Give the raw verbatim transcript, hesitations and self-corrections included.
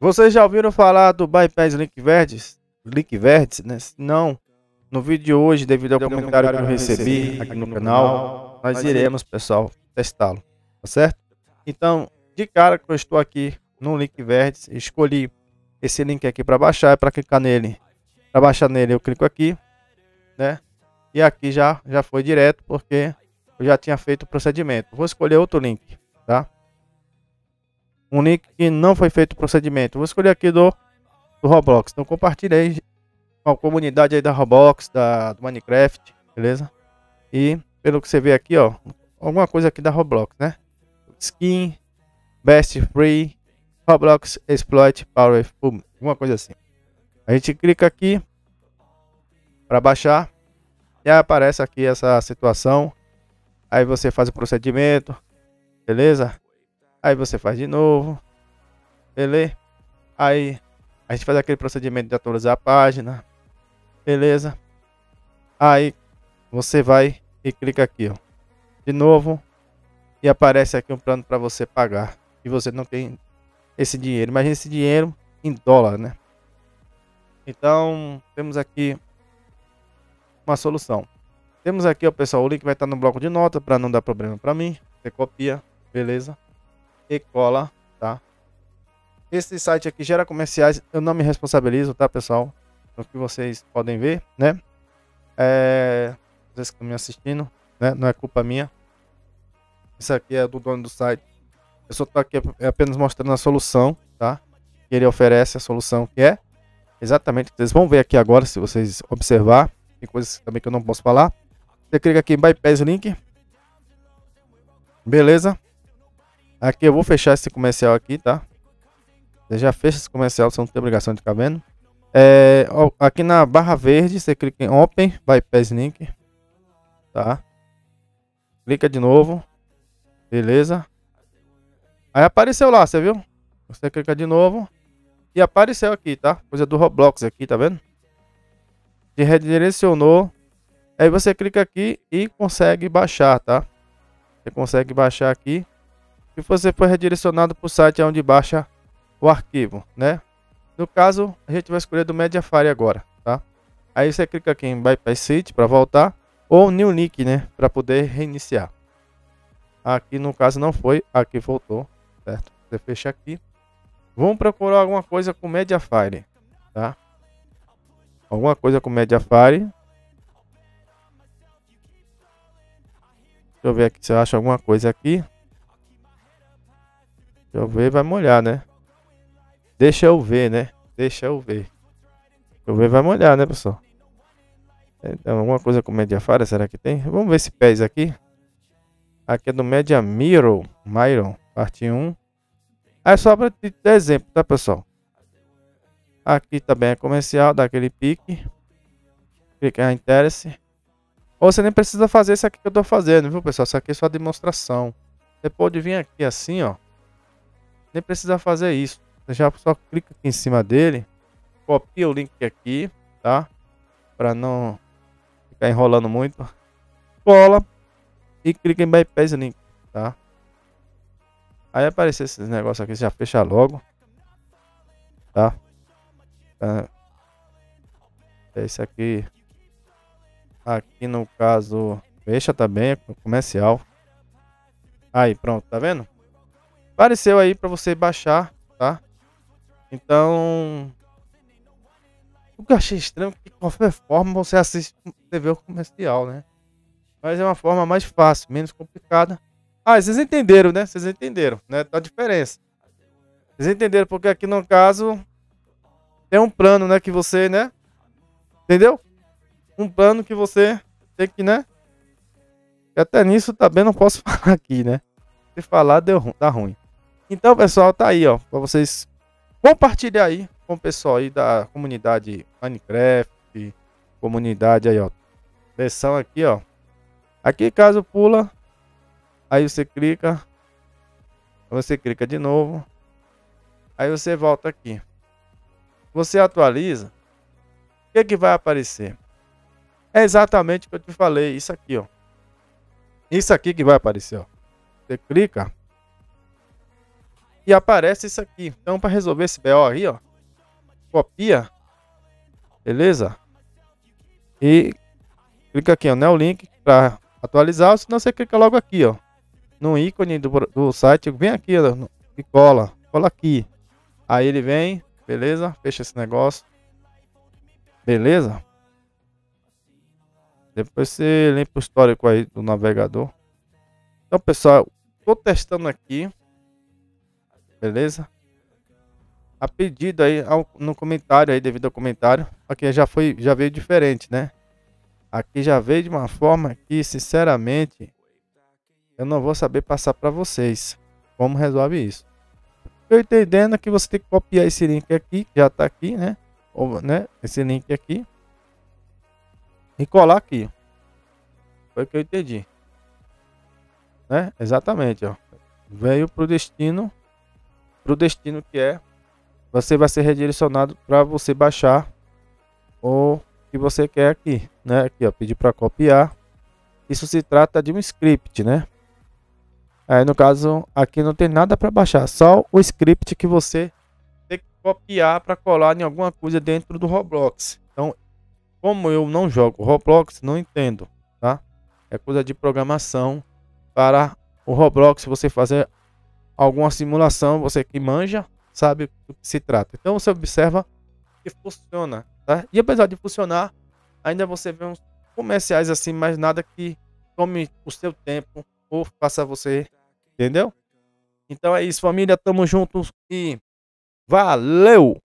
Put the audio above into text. Vocês já ouviram falar do bypass Linkvertise? Linkvertise, né? Não. No vídeo de hoje, devido ao comentário que eu recebi aqui no canal, nós iremos, pessoal, testá-lo, tá certo? Então, de cara que eu estou aqui no Linkvertise, escolhi esse link aqui para baixar, é para clicar nele. Para baixar nele, eu clico aqui, né? E aqui já, já foi direto, porque eu já tinha feito o procedimento. Vou escolher outro link, tá? Um link que não foi feito o procedimento. Vou escolher aqui do, do Roblox. Então, compartilhei com a comunidade aí da Roblox, da, do Minecraft, beleza? E pelo que você vê aqui, ó, alguma coisa aqui da Roblox, né? Skin, Best Free, Roblox Exploit Powerful, alguma coisa assim. A gente clica aqui para baixar e aparece aqui essa situação. Aí você faz o procedimento, beleza? Aí você faz de novo, beleza? Aí a gente faz aquele procedimento de atualizar a página, beleza? Aí você vai e clica aqui, ó, de novo, e aparece aqui um plano para você pagar. E você não tem esse dinheiro, imagina esse dinheiro em dólar, né? Então temos aqui uma solução. Temos aqui, ó, pessoal, o link vai estar no bloco de nota para não dar problema para mim. Você copia, beleza? E cola, tá? Esse site aqui gera comerciais, eu não me responsabilizo, tá, pessoal? O que vocês podem ver, né? É... Vocês que estão me assistindo, né? Não é culpa minha. Isso aqui é do dono do site. Eu só tô aqui apenas mostrando a solução, tá? Que ele oferece a solução, que é exatamente o que vocês vão ver aqui agora, se vocês observar. Tem coisas também que eu não posso falar. Você clica aqui em bypass link. Beleza? Aqui eu vou fechar esse comercial aqui, tá? Você já fecha esse comercial, você não tem obrigação de ficar vendo. É, ó, aqui na barra verde, você clica em Open Bypass Link. Tá? Clica de novo. Beleza? Aí apareceu lá, você viu? Você clica de novo. E apareceu aqui, tá? Coisa do Roblox aqui, tá vendo? Te redirecionou. Aí você clica aqui e consegue baixar, tá? Você consegue baixar aqui. E você foi redirecionado para o site onde baixa o arquivo, né? No caso, a gente vai escolher do Mediafire agora, tá? Aí você clica aqui em Bypass Site para voltar, ou New Link, né, para poder reiniciar. Aqui no caso não foi, aqui voltou, certo? Você fecha aqui. Vamos procurar alguma coisa com Mediafire, tá? Alguma coisa com Mediafire. Deixa eu ver aqui se eu acho alguma coisa aqui. Deixa eu ver, vai molhar, né? Deixa eu ver, né? Deixa eu ver. Deixa eu ver, vai molhar, né, pessoal? Então, alguma coisa com Mediafire, será que tem? Vamos ver esse pés aqui. Aqui é do Media Miro, Myron, parte um. Aí só para te dar exemplo, tá, pessoal? Aqui também é comercial, daquele pique. Clica em interesse. Ou você nem precisa fazer isso aqui que eu tô fazendo, viu, pessoal? Isso aqui é só demonstração. Você pode vir aqui assim, ó. Nem precisa fazer isso. Você já só clica aqui em cima dele, copia o link aqui, tá? Para não ficar enrolando muito. Cola e clica em bypass link, tá? Aí aparecer esses negócios aqui, você já fecha logo, tá? É esse aqui. Aqui no caso, fecha também, é comercial. Aí, pronto, tá vendo? Apareceu aí para você baixar, tá? Então, o que eu achei estranho é que de qualquer forma você assiste T V comercial, né? Mas é uma forma mais fácil, menos complicada. Ah, vocês entenderam, né? Vocês entenderam, né? A diferença. Vocês entenderam porque aqui no caso tem um plano, né? Que você, né? Entendeu? Um plano que você tem que, né? E até nisso também não posso falar aqui, né? Se falar, deu ruim, tá ruim. Então, pessoal, tá aí, ó, para vocês. Compartilhe aí com o pessoal aí da comunidade Minecraft, comunidade aí, ó. Versão aqui, ó. Aqui caso pula, aí você clica, você clica de novo, aí você volta aqui. Você atualiza, o que que vai aparecer? É exatamente o que eu te falei, isso aqui, ó. Isso aqui que vai aparecer, ó. Você clica e aparece isso aqui. Então, para resolver esse B O aí, ó, copia, beleza? E clica aqui, ó, né, o link para atualizar, ou senão você clica logo aqui, ó, no ícone do, do site, vem aqui, ó, e cola, cola aqui. Aí ele vem, beleza? Fecha esse negócio. Beleza? Depois você limpa o histórico aí do navegador. Então, pessoal, tô testando aqui. Beleza? A pedido aí ao, no comentário aí, devido ao comentário. Aqui já foi, já veio diferente, né? Aqui já veio de uma forma que, sinceramente, eu não vou saber passar para vocês como resolve isso. Eu entendendo é que você tem que copiar esse link aqui, que já tá aqui, né? Ou, né? Esse link aqui. E colar aqui. Foi o que eu entendi. Né? Exatamente, ó. Veio pro destino. Pro destino que é. Você vai ser redirecionado para você baixar o que você quer aqui, né? Aqui, ó. Pedir para copiar. Isso se trata de um script, né? Aí, no caso, aqui não tem nada para baixar. Só o script que você tem que copiar para colar em alguma coisa dentro do Roblox. Então, como eu não jogo Roblox, não entendo, tá? É coisa de programação para o Roblox. Você fazer alguma simulação, você que manja, sabe do que se trata. Então você observa que funciona, tá? E apesar de funcionar, ainda você vê uns comerciais assim, mas nada que tome o seu tempo ou faça você, entendeu? Então é isso, família. Tamo juntos e valeu!